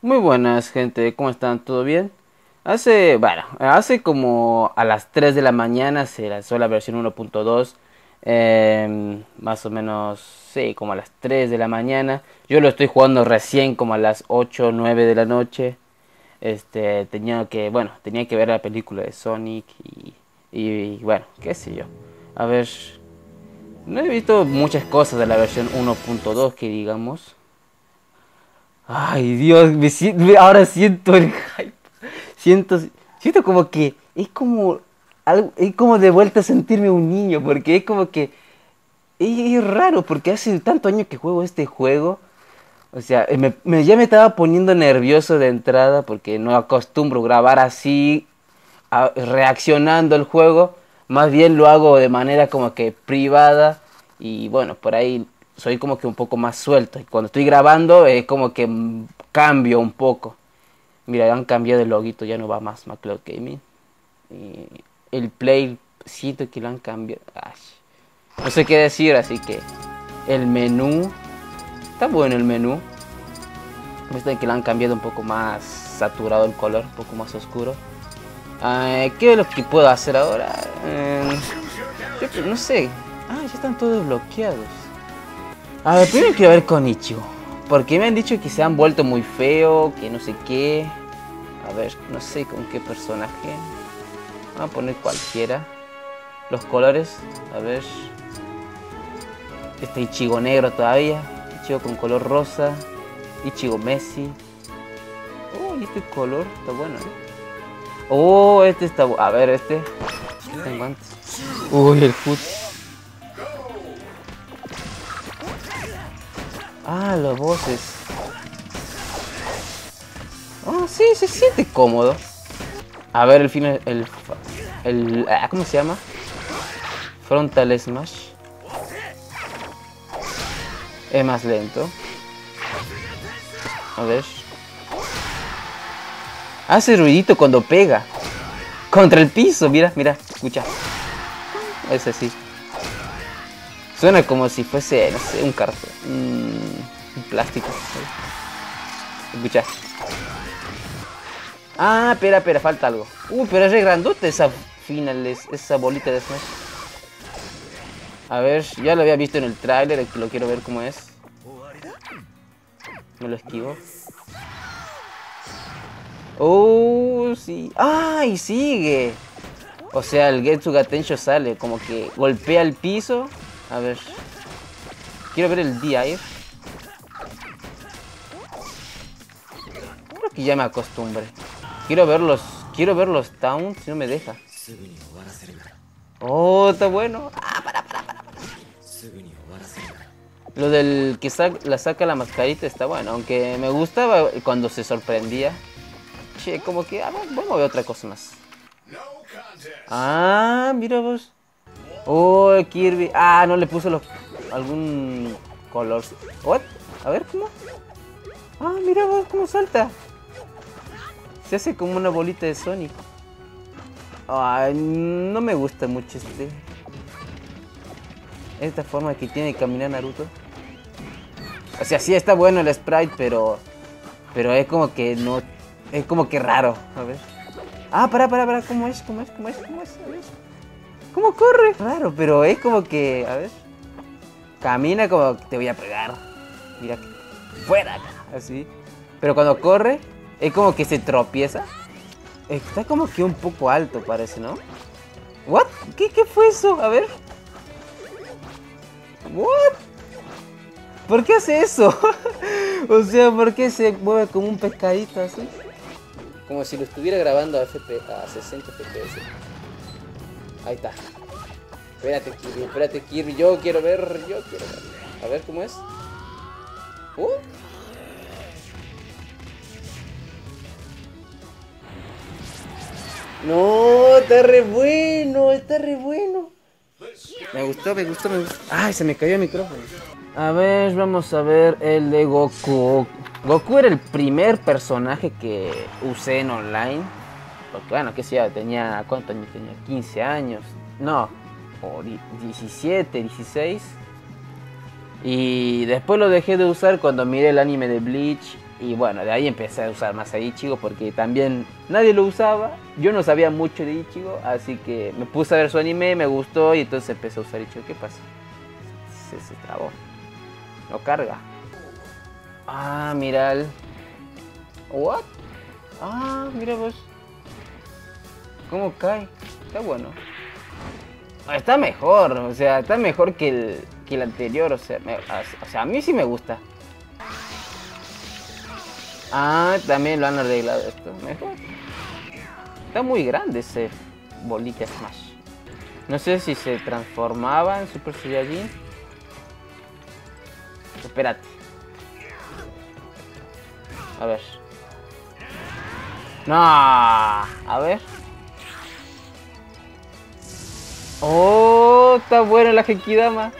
Muy buenas, gente, ¿cómo están? ¿Todo bien? Hace como a las 3 de la mañana se lanzó la versión 1.2, más o menos, sí, como a las 3 de la mañana. Yo lo estoy jugando recién como a las 8 o 9 de la noche. Tenía que ver la película de Sonic y bueno, qué sé yo. A ver, no he visto muchas cosas de la versión 1.2 que digamos. Ay, Dios, ahora siento el hype. Siento como que es como de vuelta sentirme un niño, porque es como que es raro, porque hace tanto año que juego este juego. O sea, ya me estaba poniendo nervioso de entrada, porque no acostumbro grabar así, reaccionando al juego. Más bien lo hago de manera como que privada, y bueno, por ahí soy como que un poco más suelto. Y cuando estoy grabando es como que cambio un poco. Mira, han cambiado el loguito, ya no va más MacLeod Gaming. Y el playcito que lo han cambiado. Ay, no sé qué decir, así que el menú. Está bueno el menú. Viste que lo han cambiado un poco más saturado el color, un poco más oscuro. ¿Qué es lo que puedo hacer ahora? No sé. Ya están todos bloqueados. A ver, primero quiero ver con Ichigo, porque me han dicho que se han vuelto muy feo, que no sé qué. A ver, no sé con qué personaje. Vamos a poner cualquiera. Los colores, a ver. Este Ichigo negro todavía. Ichigo con color rosa. Ichigo Messi. Oh, y este color está bueno, ¿eh? Oh, este está bueno. A ver, este. Tengo antes. Uy, el foot. Ah, los voces. Oh, sí, se siente cómodo. A ver, el final... ¿cómo se llama? Frontal Smash. Es más lento. A ver. Hace ruidito cuando pega. Contra el piso, mira, escucha. Es así. Suena como si fuese, no sé, un cartón. Un plástico. Escuchás. Ah, espera, falta algo. Pero es re grandote esa bolita de Smash. A ver, ya lo había visto en el tráiler, lo quiero ver cómo es. Me lo esquivo. Oh, sí. ¡Ay, sigue! O sea, el Getsuga Tencho sale, como que golpea el piso. A ver, quiero ver el DI. Creo que ya me acostumbré. Quiero ver los taunt, si no me deja. Oh, está bueno. Ah, para. Lo del que saca la mascarita está bueno, aunque me gustaba cuando se sorprendía. Che, como que, a ver, vamos a ver otra cosa más. Ah, mira vos. Oh, Kirby. Ah, no le puso algún color. What? A ver, ¿cómo? Ah, mira vos cómo salta. Se hace como una bolita de Sonic. Ay, no me gusta mucho esta forma que tiene de caminar Naruto. O sea, sí está bueno el sprite, pero es como que no... Es como que raro. A ver. Ah, para. ¿Cómo es? A ver. ¿Cómo corre? Raro, pero es como que... A ver... Camina como que te voy a pegar. Mira, fuera acá, así. Pero cuando corre, es como que se tropieza. Está como que un poco alto parece, ¿no? ¿What? ¿Qué fue eso? A ver. ¿What? ¿Por qué hace eso? O sea, ¿por qué se mueve como un pescadito así? Como si lo estuviera grabando a 60 FPS. Ahí está. Espérate Kirby, yo quiero ver. A ver cómo es. No, está re bueno. Me gustó. Ay, se me cayó el micrófono. A ver, vamos a ver el de Goku. Goku era el primer personaje que usé en online. Porque bueno, qué sé yo, tenía, ¿cuántos años tenía? 15 años, no, o 17, 16. Y después lo dejé de usar cuando miré el anime de Bleach Y bueno, de ahí empecé a usar más a Ichigo porque también nadie lo usaba. Yo no sabía mucho de Ichigo, así que me puse a ver su anime, me gustó y entonces empecé a usar Ichigo. ¿Qué pasó? Se trabó. No carga. Ah, mira el... ¿What? Ah, mira vos. ¿Cómo cae? Está bueno. Está mejor, o sea, está mejor que el anterior, o sea, a mí sí me gusta. Ah, también lo han arreglado esto, mejor. Está muy grande ese bolita Smash. No sé si se transformaba en Super Saiyajin. Espérate. A ver. No, a ver. Oh, está buena la Genkidama.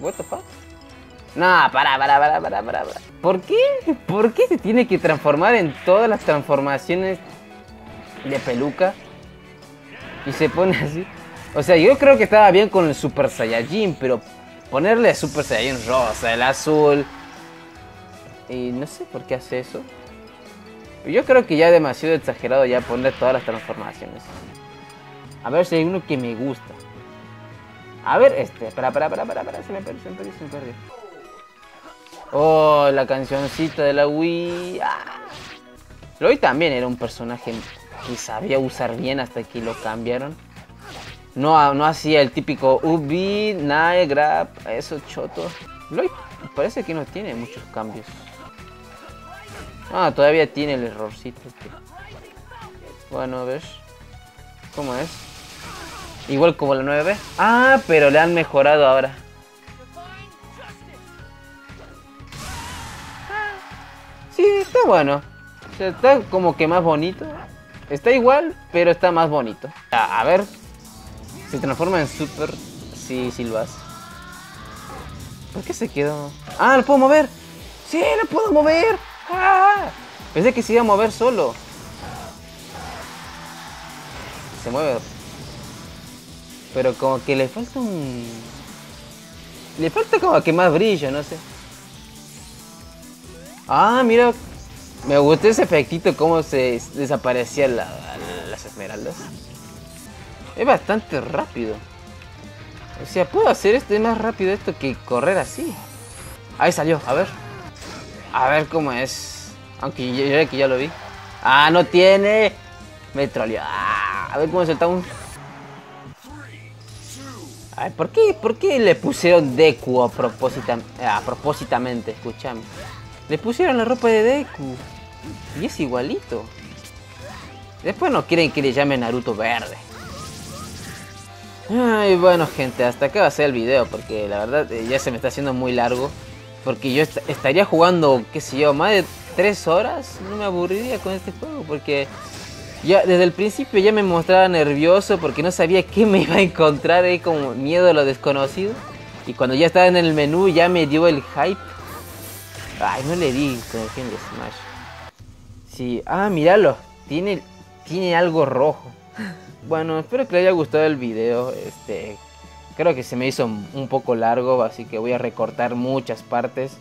What the fuck? No, para. ¿Por qué? ¿Por qué se tiene que transformar en todas las transformaciones de peluca? Y se pone así. O sea, yo creo que estaba bien con el Super Saiyajin, pero ponerle Super Saiyajin rosa, el azul... Y no sé por qué hace eso. Yo creo que ya es demasiado exagerado ya poner todas las transformaciones. A ver si hay uno que me gusta. A ver, este. Para. Se me perdió. Oh, la cancioncita de la Wii. Ah. Roy también era un personaje que sabía usar bien hasta que lo cambiaron. No hacía el típico Ubi, Nae, Grab, eso choto. Roy parece que no tiene muchos cambios. Ah, todavía tiene el errorcito este. Bueno, a ver. ¿Cómo es? Igual como la 9. Ah, pero le han mejorado ahora. Sí, está bueno. O sea, está como que más bonito. Está igual, pero está más bonito. A ver. Se transforma en Super. Sí lo hace. ¿Por qué se quedó? Ah, lo puedo mover. Sí, lo puedo mover. ¡Ah! Pensé que se iba a mover solo. Se mueve. Pero como que le falta un... Le falta como que más brillo, no sé. Ah, mira. Me gustó ese efectito, cómo se desaparecía las esmeraldas. Es bastante rápido. O sea, puedo hacer este más rápido esto que correr así. Ahí salió, a ver. A ver cómo es. Aunque yo que ya lo vi. Ah, no tiene. Me troleó. Ah, a ver cómo es el town. Ay, ¿por qué le pusieron Deku a propósitamente? Escúchame. Le pusieron la ropa de Deku. Y es igualito. Después no quieren que le llamen Naruto verde. Ay, bueno gente, hasta acá va a ser el video porque la verdad ya se me está haciendo muy largo. Porque yo estaría jugando, qué sé yo, más de 3 horas. No me aburriría con este juego porque ya desde el principio ya me mostraba nervioso porque no sabía qué me iba a encontrar ahí, como miedo a lo desconocido. Y cuando ya estaba en el menú ya me dio el hype. Ay, no le di con el fin de Smash. Sí, ah, míralo, tiene algo rojo. Bueno, espero que les haya gustado el video, creo que se me hizo un poco largo, así que voy a recortar muchas partes.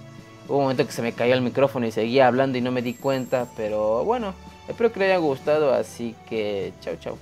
Hubo un momento que se me cayó el micrófono y seguía hablando y no me di cuenta, pero bueno, espero que les haya gustado, así que chau.